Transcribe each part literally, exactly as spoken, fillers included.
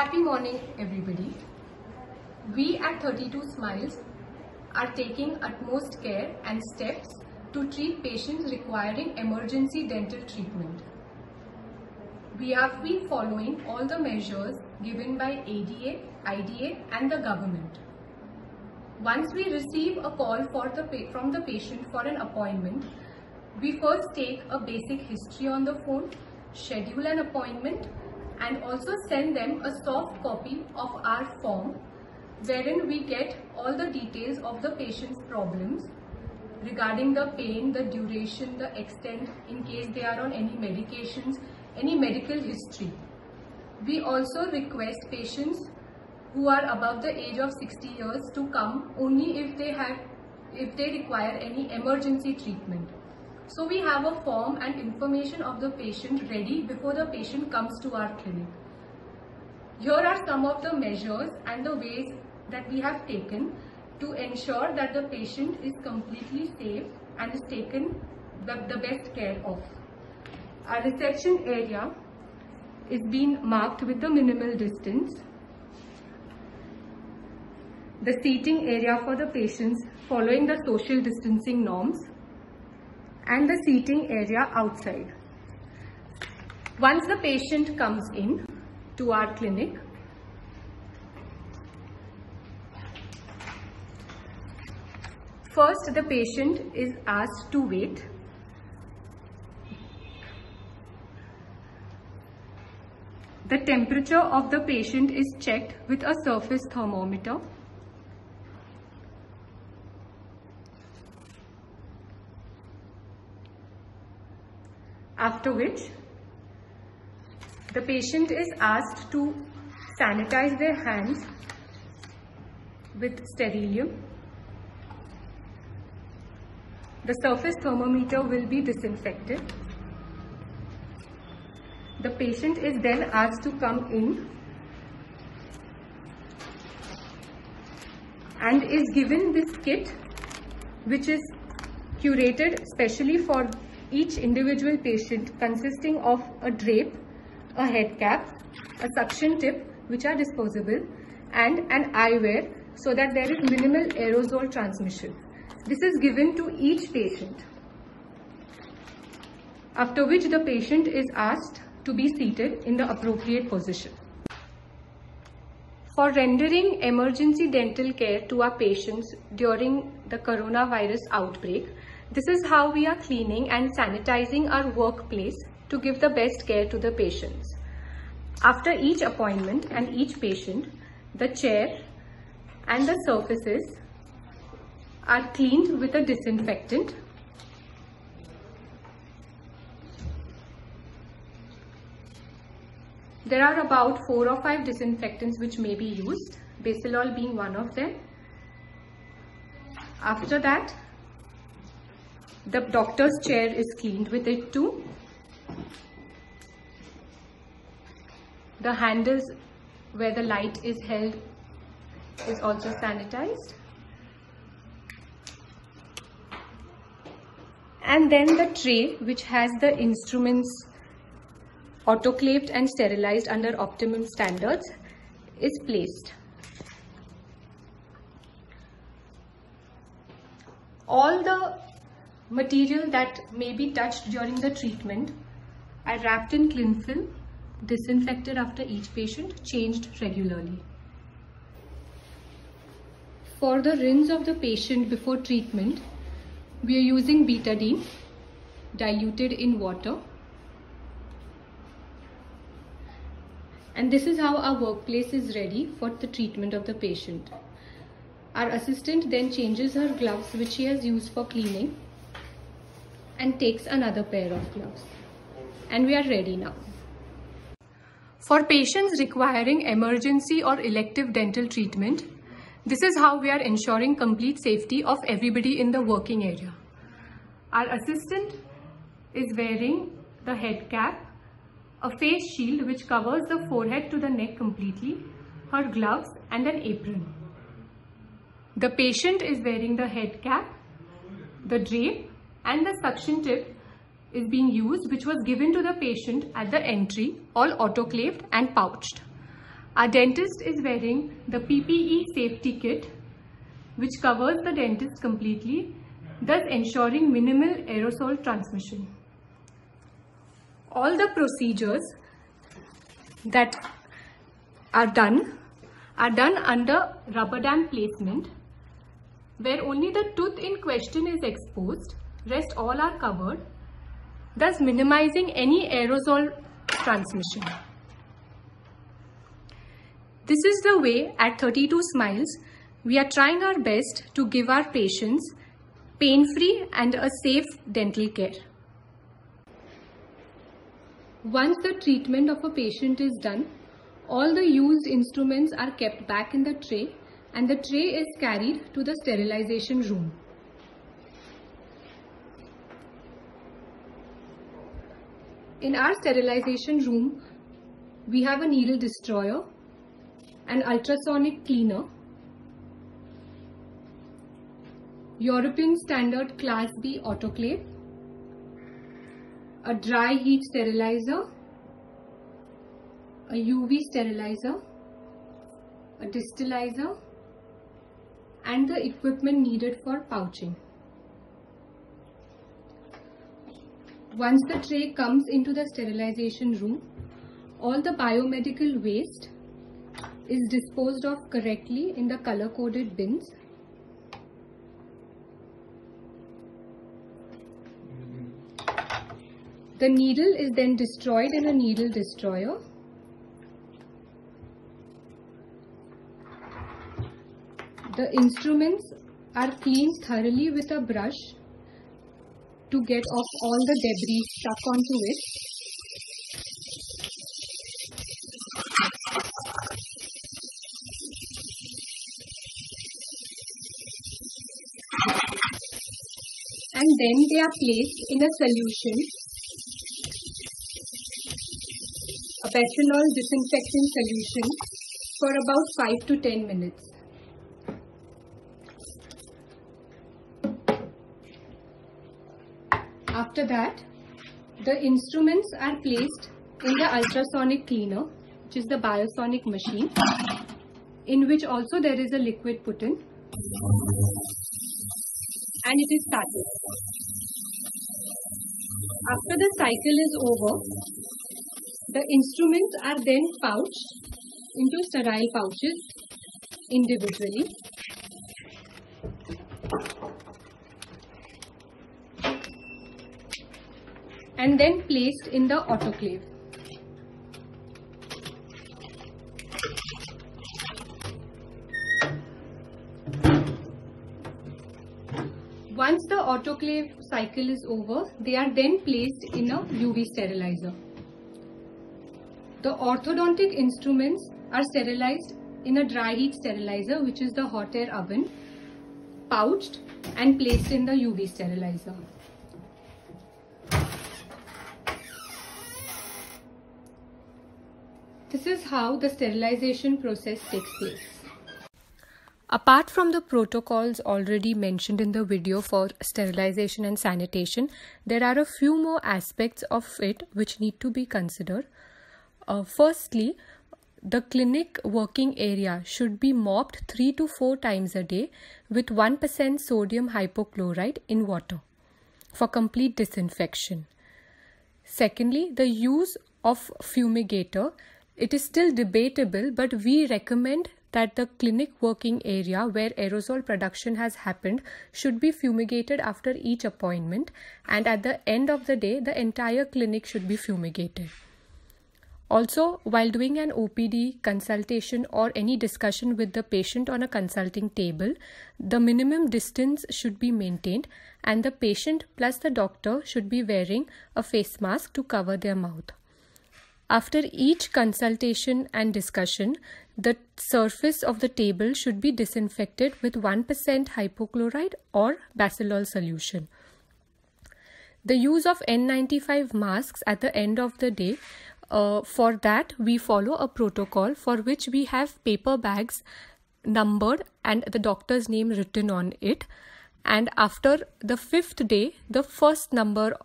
Happy morning everybody. We at thirty-two Smiles are taking utmost care and steps to treat patients requiring emergency dental treatment. We have been following all the measures given by A D A, I D A and the government. Once we receive a call for the, from the patient for an appointment, we first take a basic history on the phone, schedule an appointment and also send them a soft copy of our form wherein we get all the details of the patient's problems regarding the pain, the duration, the extent, in case they are on any medications, any medical history. We also request patients who are above the age of sixty years to come only if they have, if they require any emergency treatment. So we have a form and information of the patient ready before the patient comes to our clinic. Here are some of the measures and the ways that we have taken to ensure that the patient is completely safe and is taken the, the best care of. Our reception area is being marked with the minimal distance. The seating area for the patients following the social distancing norms, and the seating area outside. Once the patient comes in to our clinic, first the patient is asked to wait. The temperature of the patient is checked with a surface thermometer. After which, the patient is asked to sanitize their hands with sterilium. The surface thermometer will be disinfected. The patient is then asked to come in and is given this kit, which is curated specially for each individual patient, consisting of a drape, a head cap, a suction tip, which are disposable, and an eyewear so that there is minimal aerosol transmission. This is given to each patient. After which the patient is asked to be seated in the appropriate position. For rendering emergency dental care to our patients during the coronavirus outbreak, this is how we are cleaning and sanitizing our workplace to give the best care to the patients. After each appointment and each patient, the chair and the surfaces are cleaned with a disinfectant. There are about four or five disinfectants which may be used, Bacillol being one of them. After that, the doctor's chair is cleaned with it too. The handles where the light is held is also sanitized. And then the tray, which has the instruments autoclaved and sterilized under optimum standards, is placed. All the material that may be touched during the treatment are wrapped in cling film, disinfected after each patient, changed regularly. For the rinse of the patient before treatment, we are using Betadine diluted in water. And this is how our workplace is ready for the treatment of the patient. Our assistant then changes her gloves, which she has used for cleaning, and takes another pair of gloves. And we are ready now. For patients requiring emergency or elective dental treatment, this is how we are ensuring complete safety of everybody in the working area. Our assistant is wearing the head cap, a face shield which covers the forehead to the neck completely, her gloves and an apron. The patient is wearing the head cap, the drape, and the suction tip is being used, which was given to the patient at the entry, all autoclaved and pouched. Our dentist is wearing the P P E safety kit, which covers the dentist completely, thus ensuring minimal aerosol transmission. All the procedures that are done are done under rubber dam placement, where only the tooth in question is exposed, rest all are covered, thus minimizing any aerosol transmission. This is the way at thirty-two Smiles we are trying our best to give our patients pain-free and a safe dental care. Once the treatment of a patient is done, all the used instruments are kept back in the tray and the tray is carried to the sterilization room. In our sterilization room, we have a needle destroyer, an ultrasonic cleaner, European standard class B autoclave, a dry heat sterilizer, a U V sterilizer, a distillizer, and the equipment needed for pouching. Once the tray comes into the sterilization room, all the biomedical waste is disposed of correctly in the color-coded bins. The needle is then destroyed in a needle destroyer. The instruments are cleaned thoroughly with a brush to get off all the debris stuck onto it. And then they are placed in a solution, a Bacillol disinfectant solution, for about five to ten minutes. After that, the instruments are placed in the ultrasonic cleaner, which is the Biosonic machine, in which also there is a liquid put in. And it is started. After the cycle is over, the instruments are then pouched into sterile pouches individually. And then placed in the autoclave. Once the autoclave cycle is over, they are then placed in a U V sterilizer. The orthodontic instruments are sterilized in a dry heat sterilizer, which is the hot air oven, pouched and placed in the U V sterilizer. This is how the sterilization process takes place. Apart from the protocols already mentioned in the video for sterilization and sanitation, there are a few more aspects of it which need to be considered. Uh, firstly, the clinic working area should be mopped three to four times a day with one percent sodium hypochlorite in water for complete disinfection. Secondly, the use of fumigator. It is still debatable, but we recommend that the clinic working area where aerosol production has happened should be fumigated after each appointment, and at the end of the day the entire clinic should be fumigated. Also, while doing an O P D consultation or any discussion with the patient on a consulting table, the minimum distance should be maintained and the patient plus the doctor should be wearing a face mask to cover their mouth. After each consultation and discussion, the surface of the table should be disinfected with one percent hypochlorite or Bacillol solution. The use of N ninety-five masks at the end of the day, uh, for that we follow a protocol for which we have paper bags numbered and the doctor's name written on it, and after the fifth day the first number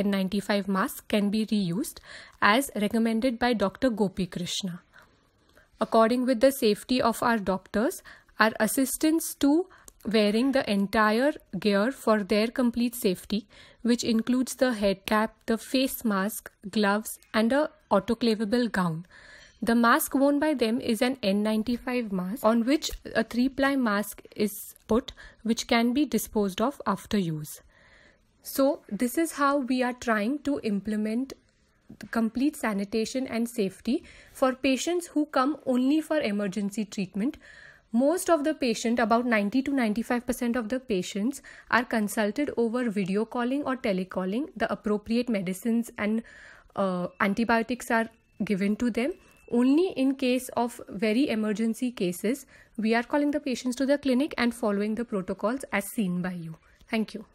N ninety-five mask can be reused as recommended by Doctor Gopi Krishna. according with the safety of our doctors, our assistants to wearing the entire gear for their complete safety, which includes the head cap, the face mask, gloves and a autoclavable gown. The mask worn by them is an N ninety-five mask on which a three-ply mask is put, which can be disposed of after use. So this is how we are trying to implement complete sanitation and safety for patients who come only for emergency treatment. Most of the patient, about ninety to ninety-five percent of the patients, are consulted over video calling or telecalling. The appropriate medicines and uh, antibiotics are given to them. Only in case of very emergency cases, we are calling the patients to the clinic and following the protocols as seen by you. Thank you.